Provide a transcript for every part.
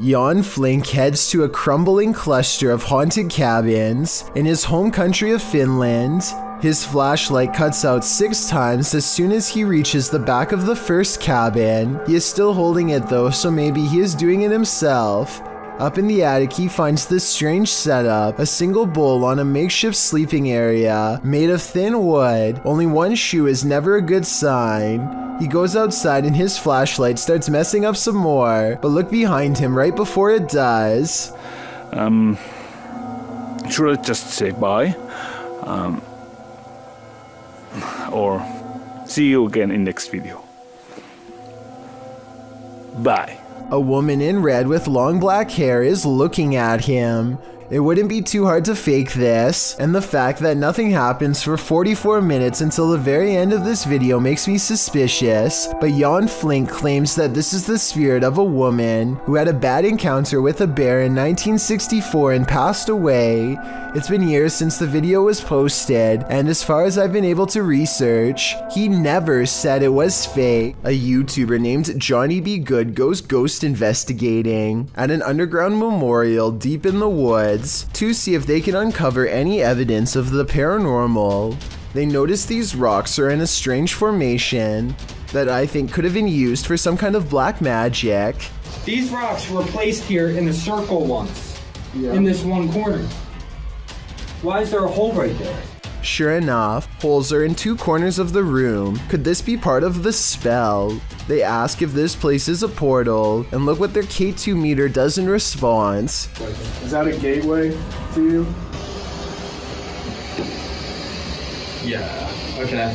Jan Flink heads to a crumbling cluster of haunted cabins in his home country of Finland. His flashlight cuts out 6 times as soon as he reaches the back of the first cabin. He is still holding it though, so maybe he is doing it himself. Up in the attic, he finds this strange setup, a single bowl on a makeshift sleeping area made of thin wood. Only one shoe is never a good sign. He goes outside and his flashlight starts messing up some more, but look behind him right before it does. Should I just say bye? Or see you again in next video. Bye. A woman in red with long black hair is looking at him. It wouldn't be too hard to fake this, and the fact that nothing happens for 44 minutes until the very end of this video makes me suspicious, but Jan Flink claims that this is the spirit of a woman who had a bad encounter with a bear in 1964 and passed away. It's been years since the video was posted, and as far as I've been able to research, he never said it was fake. A YouTuber named Johnny B. Good goes ghost investigating at an underground memorial deep in the woods to see if they can uncover any evidence of the paranormal. They notice these rocks are in a strange formation that I think could have been used for some kind of black magic. These rocks were placed here in a circle once, in this one corner. Why is there a hole right there? Sure enough, holes are in 2 corners of the room. Could this be part of the spell? They ask if this place is a portal, and look what their K2 meter does in response. Is that a gateway for you? Yeah, okay.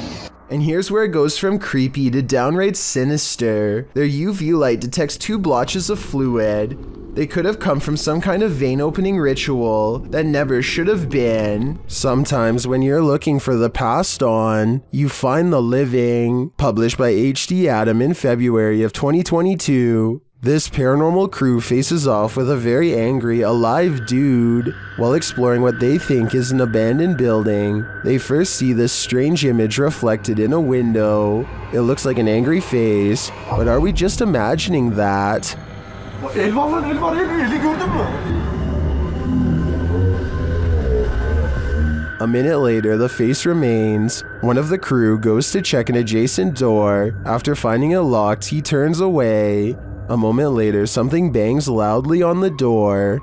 And here's where it goes from creepy to downright sinister. Their UV light detects 2 blotches of fluid. They could have come from some kind of vein opening ritual that never should have been. Sometimes when you're looking for the past on, you find the living. Published by H.D. Adam in February of 2022. This paranormal crew faces off with a very angry, alive dude. While exploring what they think is an abandoned building, they first see this strange image reflected in a window. It looks like an angry face, but are we just imagining that? A minute later, the face remains. One of the crew goes to check an adjacent door. After finding it locked, he turns away. A moment later, something bangs loudly on the door.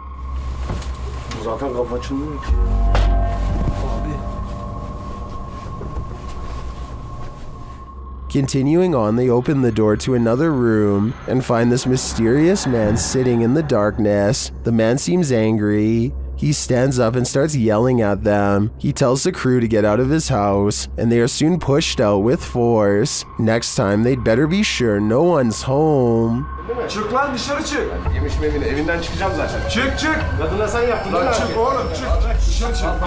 Continuing on, they open the door to another room and find this mysterious man sitting in the darkness. The man seems angry. He stands up and starts yelling at them. He tells the crew to get out of his house, and they are soon pushed out with force. Next time, they'd better be sure no one's home. Çık lan dışarı çık. Yemişim evine, evinden çıkacağım zaten. Çık çık. Kadına sen yaptın. Lan çık oğlum çık. Dışarı çık. Bırak.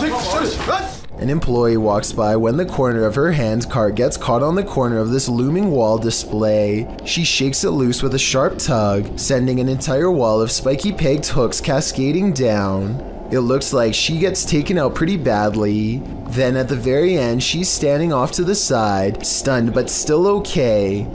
Çık dışarı çık. An employee walks by when the corner of her hand cart gets caught on the corner of this looming wall display. She shakes it loose with a sharp tug, sending an entire wall of spiky pegged hooks cascading down. It looks like she gets taken out pretty badly. Then at the very end, she's standing off to the side, stunned but still okay.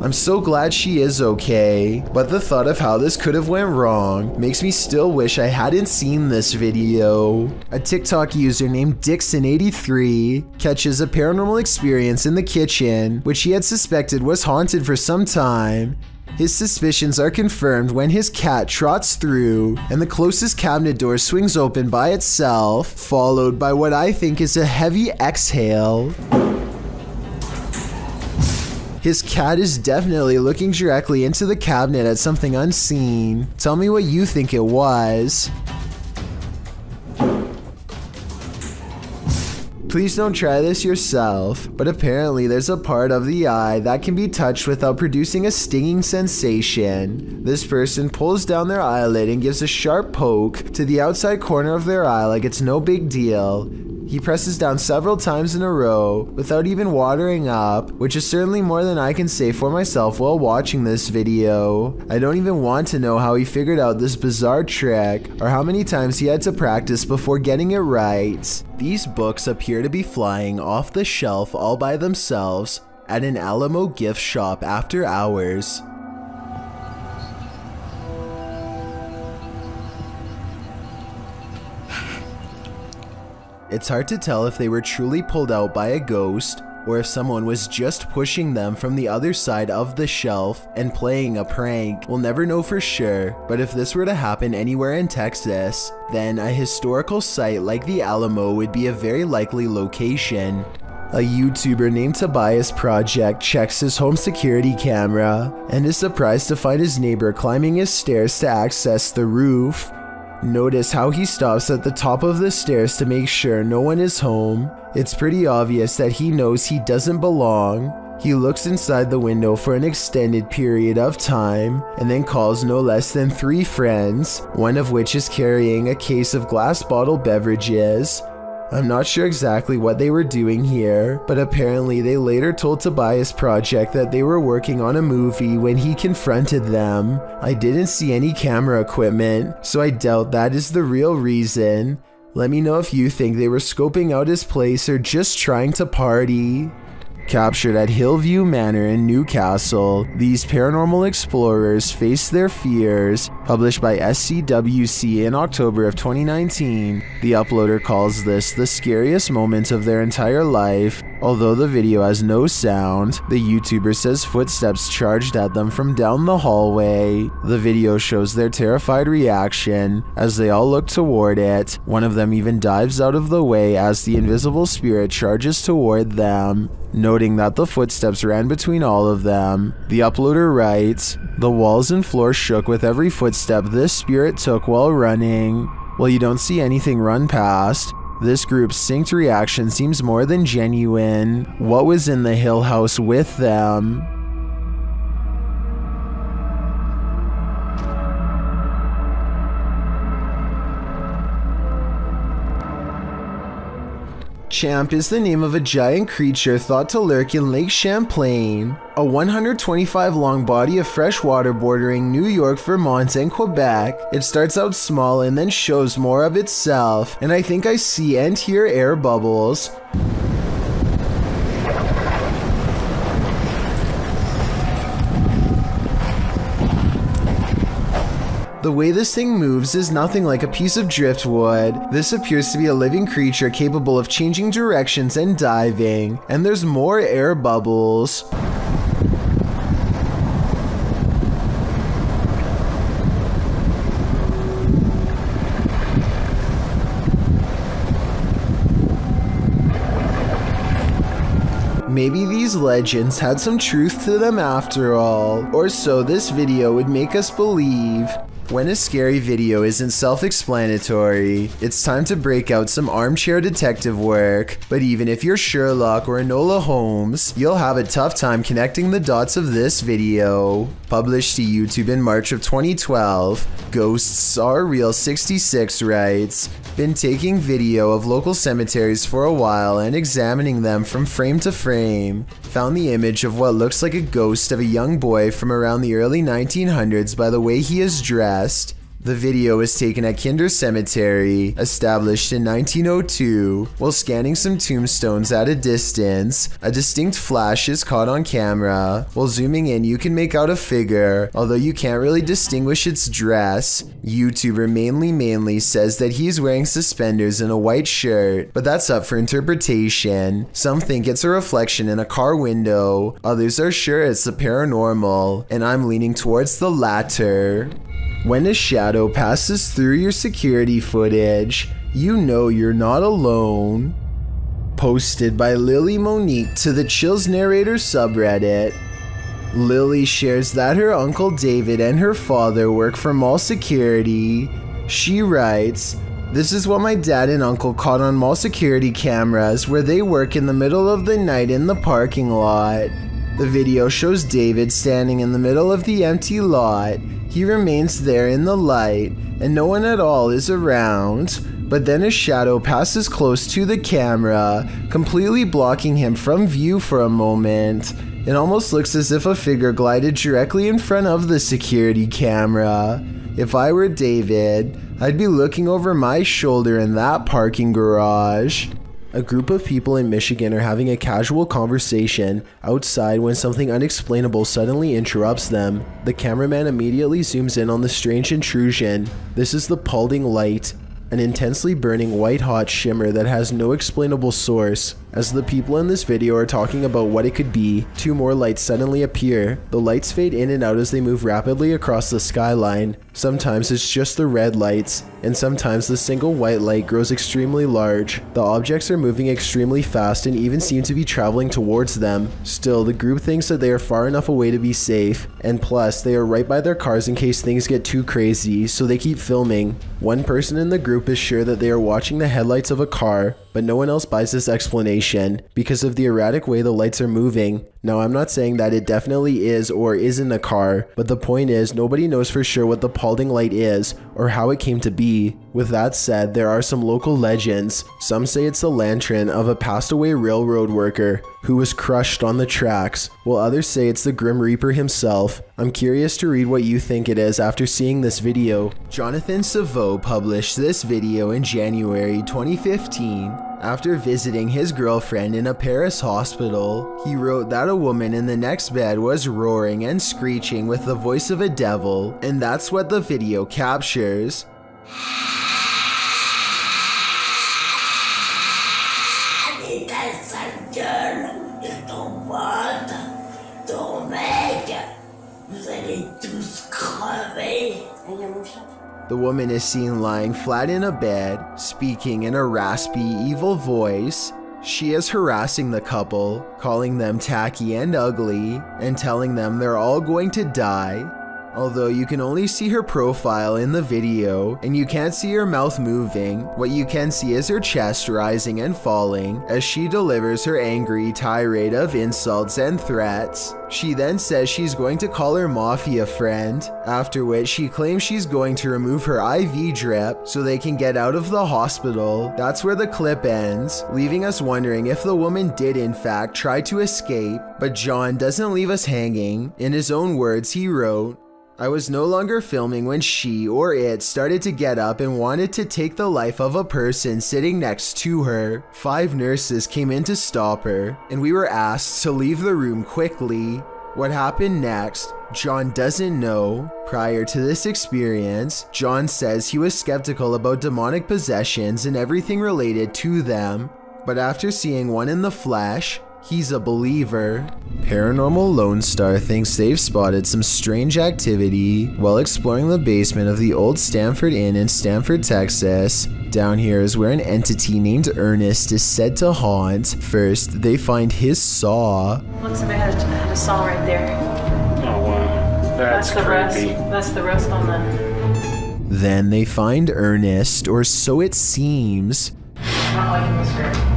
I'm so glad she is okay, but the thought of how this could have went wrong makes me still wish I hadn't seen this video. A TikTok user named Dixon83 catches a paranormal experience in the kitchen, which he had suspected was haunted for some time. His suspicions are confirmed when his cat trots through and the closest cabinet door swings open by itself, followed by what I think is a heavy exhale. His cat is definitely looking directly into the cabinet at something unseen. Tell me what you think it was. Please don't try this yourself, but apparently there's a part of the eye that can be touched without producing a stinging sensation. This person pulls down their eyelid and gives a sharp poke to the outside corner of their eye like it's no big deal. He presses down several times in a row without even watering up, which is certainly more than I can say for myself while watching this video. I don't even want to know how he figured out this bizarre trick or how many times he had to practice before getting it right. These books appear to be flying off the shelf all by themselves at an Alamo gift shop after hours. It's hard to tell if they were truly pulled out by a ghost, or if someone was just pushing them from the other side of the shelf and playing a prank. We'll never know for sure, but if this were to happen anywhere in Texas, then a historical site like the Alamo would be a very likely location. A YouTuber named Tobias Project checks his home security camera and is surprised to find his neighbor climbing his stairs to access the roof. Notice how he stops at the top of the stairs to make sure no one is home. It's pretty obvious that he knows he doesn't belong. He looks inside the window for an extended period of time and then calls no less than 3 friends, one of which is carrying a case of glass bottle beverages. I'm not sure exactly what they were doing here, but apparently they later told Tobias Project that they were working on a movie when he confronted them. I didn't see any camera equipment, so I doubt that is the real reason. Let me know if you think they were scoping out his place or just trying to party. Captured at Hillview Manor in Newcastle, these paranormal explorers face their fears. Published by SCWC in October of 2019, the uploader calls this the scariest moment of their entire life. Although the video has no sound, the YouTuber says footsteps charged at them from down the hallway. The video shows their terrified reaction as they all look toward it. One of them even dives out of the way as the invisible spirit charges toward them. Noting that the footsteps ran between all of them, the uploader writes, "The walls and floor shook with every footstep this spirit took while running. While you don't see anything run past, this group's synced reaction seems more than genuine. What was in the hill house with them?" Champ is the name of a giant creature thought to lurk in Lake Champlain, a 125-long body of fresh water bordering New York, Vermont, and Quebec. It starts out small and then shows more of itself, and I think I see and hear air bubbles. The way this thing moves is nothing like a piece of driftwood. This appears to be a living creature capable of changing directions and diving, and there's more air bubbles. Maybe these legends had some truth to them after all, or so this video would make us believe. When a scary video isn't self-explanatory, it's time to break out some armchair detective work. But even if you're Sherlock or Enola Holmes, you'll have a tough time connecting the dots of this video. Published to YouTube in March of 2012, Ghosts Are Real 66 writes, "Been taking video of local cemeteries for a while and examining them from frame to frame. Found the image of what looks like a ghost of a young boy from around the early 1900s by the way he is dressed." The video was taken at Kinder Cemetery, established in 1902. While scanning some tombstones at a distance, a distinct flash is caught on camera. While zooming in, you can make out a figure, although you can't really distinguish its dress. YouTuber Manly Manly says that he's wearing suspenders and a white shirt, but that's up for interpretation. Some think it's a reflection in a car window, others are sure it's the paranormal, and I'm leaning towards the latter. When a shadow passes through your security footage, you know you're not alone. Posted by Lily Monique to the Chills Narrator subreddit. Lily shares that her uncle David and her father work for mall security. She writes, "This is what my dad and uncle caught on mall security cameras where they work in the middle of the night in the parking lot." The video shows David standing in the middle of the empty lot. He remains there in the light, and no one at all is around. But then a shadow passes close to the camera, completely blocking him from view for a moment. It almost looks as if a figure glided directly in front of the security camera. If I were David, I'd be looking over my shoulder in that parking garage. A group of people in Michigan are having a casual conversation outside when something unexplainable suddenly interrupts them. The cameraman immediately zooms in on the strange intrusion. This is the Paulding Light, an intensely burning white-hot shimmer that has no explainable source. As the people in this video are talking about what it could be, two more lights suddenly appear. The lights fade in and out as they move rapidly across the skyline. Sometimes it's just the red lights, and sometimes the single white light grows extremely large. The objects are moving extremely fast and even seem to be traveling towards them. Still, the group thinks that they are far enough away to be safe, and plus, they are right by their cars in case things get too crazy, so they keep filming. One person in the group is sure that they are watching the headlights of a car, but no one else buys this explanation because of the erratic way the lights are moving. Now, I'm not saying that it definitely is or isn't a car, but the point is nobody knows for sure what the Paulding Light is or how it came to be. With that said, there are some local legends. Some say it's the lantern of a passed away railroad worker who was crushed on the tracks, while others say it's the Grim Reaper himself. I'm curious to read what you think it is after seeing this video. Jonathan Saveau published this video in January 2015. After visiting his girlfriend in a Paris hospital, he wrote that a woman in the next bed was roaring and screeching with the voice of a devil, and that's what the video captures. The woman is seen lying flat in a bed, speaking in a raspy, evil voice. She is harassing the couple, calling them tacky and ugly, and telling them they're all going to die. Although you can only see her profile in the video, and you can't see her mouth moving, what you can see is her chest rising and falling as she delivers her angry tirade of insults and threats. She then says she's going to call her mafia friend, after which she claims she's going to remove her IV drip so they can get out of the hospital. That's where the clip ends, leaving us wondering if the woman did in fact try to escape, but John doesn't leave us hanging. In his own words, he wrote, "I was no longer filming when she or it started to get up and wanted to take the life of a person sitting next to her. 5 nurses came in to stop her, and we were asked to leave the room quickly. What happened next, John doesn't know." Prior to this experience, John says he was skeptical about demonic possessions and everything related to them, but after seeing one in the flesh, he's a believer. Paranormal Lone Star thinks they've spotted some strange activity while exploring the basement of the old Stanford Inn in Stanford, Texas. Down here is where an entity named Ernest is said to haunt. First, they find his saw. Looks like I had a saw right there. Oh wow, that's creepy. That's the rust on that. Then they find Ernest, or so it seems. Not liking this room.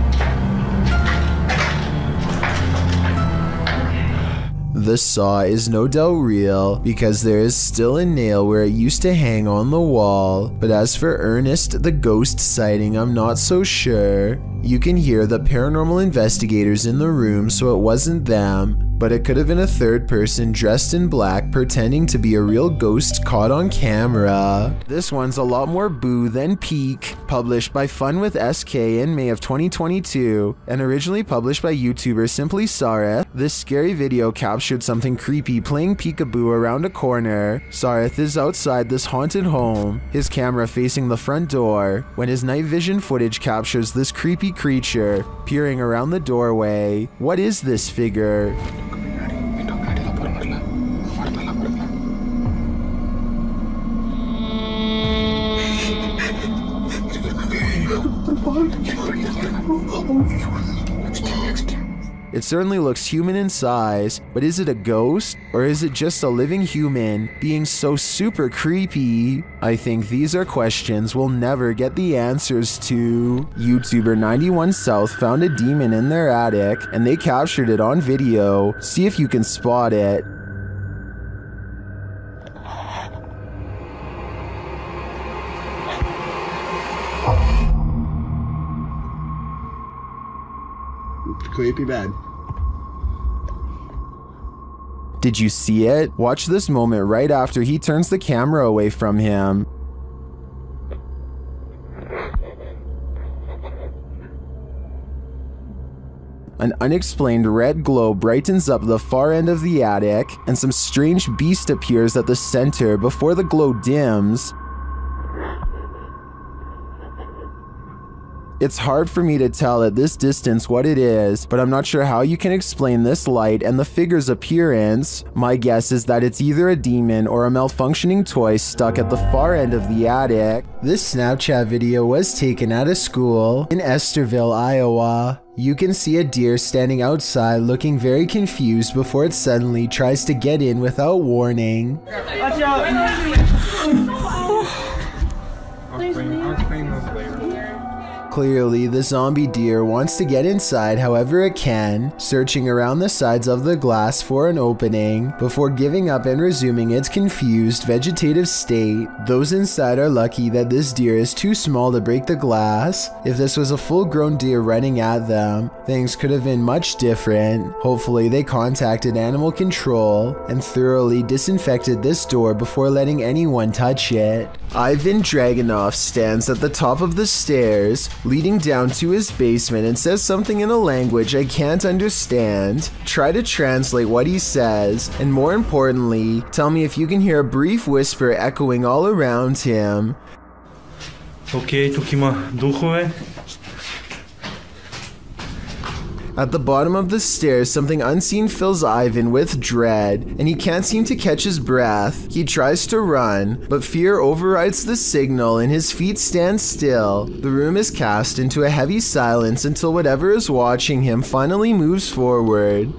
The saw is no doubt real because there is still a nail where it used to hang on the wall, but as for Ernest the ghost sighting, I'm not so sure. You can hear the paranormal investigators in the room, so it wasn't them, but it could have been a third person dressed in black pretending to be a real ghost caught on camera. This one's a lot more boo than peak, published by Fun with SK in May of 2022, and originally published by YouTuber Simply Sareth. This scary video captured something creepy playing peekaboo around a corner. Sareth is outside this haunted home, his camera facing the front door, when his night vision footage captures this creepy creature peering around the doorway. What is this figure? It certainly looks human in size, but is it a ghost? Or is it just a living human being so super creepy? I think these are questions we'll never get the answers to. YouTuber 91 South found a demon in their attic, and they captured it on video. See if you can spot it. Creepy bad. Did you see it? Watch this moment right after he turns the camera away from him. An unexplained red glow brightens up the far end of the attic, and some strange beast appears at the center before the glow dims. It's hard for me to tell at this distance what it is, but I'm not sure how you can explain this light and the figure's appearance. My guess is that it's either a demon or a malfunctioning toy stuck at the far end of the attic. This Snapchat video was taken at a school in Esterville, Iowa. You can see a deer standing outside looking very confused before it suddenly tries to get in without warning. Watch out! I'll clean those later. Clearly, the zombie deer wants to get inside however it can, searching around the sides of the glass for an opening, before giving up and resuming its confused vegetative state. Those inside are lucky that this deer is too small to break the glass. If this was a full-grown deer running at them, things could have been much different. Hopefully they contacted animal control and thoroughly disinfected this door before letting anyone touch it. Ivan Dragunov stands at the top of the stairs, leading down to his basement, and says something in a language I can't understand. Try to translate what he says, and more importantly, tell me if you can hear a brief whisper echoing all around him. Okay, Tokima, duhue. At the bottom of the stairs, something unseen fills Ivan with dread, and he can't seem to catch his breath. He tries to run, but fear overrides the signal and his feet stand still. The room is cast into a heavy silence until whatever is watching him finally moves forward.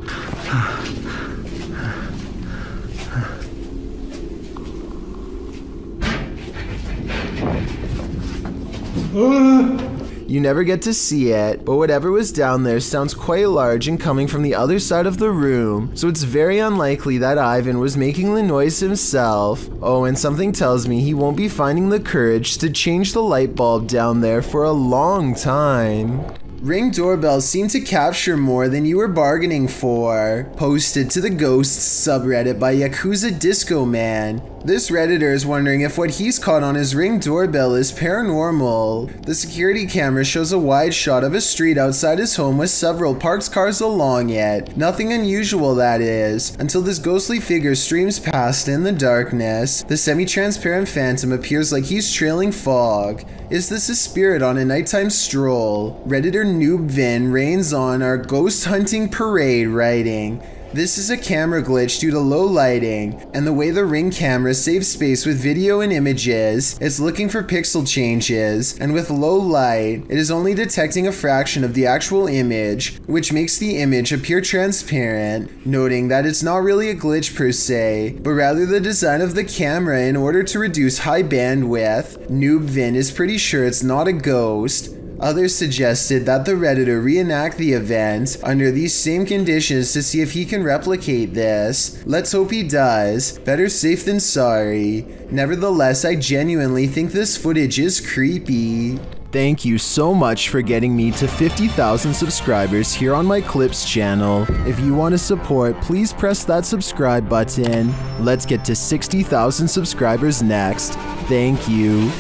You never get to see it, but whatever was down there sounds quite large and coming from the other side of the room, so it's very unlikely that Ivan was making the noise himself. Oh, and something tells me he won't be finding the courage to change the light bulb down there for a long time. Ring doorbells seem to capture more than you were bargaining for. Posted to the Ghosts subreddit by Yakuza Disco Man. This Redditor is wondering if what he's caught on his Ring doorbell is paranormal. The security camera shows a wide shot of a street outside his home with several parked cars along it. Nothing unusual, that is, until this ghostly figure streams past in the darkness. The semi-transparent phantom appears like he's trailing fog. Is this a spirit on a nighttime stroll? Redditor Noobvin rains on our ghost hunting parade, writing, "This is a camera glitch due to low lighting, and the way the Ring camera saves space with video and images, it's looking for pixel changes, and with low light, it is only detecting a fraction of the actual image, which makes the image appear transparent," noting that it's not really a glitch per se, but rather the design of the camera in order to reduce high bandwidth. Noobvin is pretty sure it's not a ghost. Others suggested that the Redditor reenact the event under these same conditions to see if he can replicate this. Let's hope he does. Better safe than sorry. Nevertheless, I genuinely think this footage is creepy. Thank you so much for getting me to 50,000 subscribers here on my Clips channel. If you want to support, please press that subscribe button. Let's get to 60,000 subscribers next. Thank you.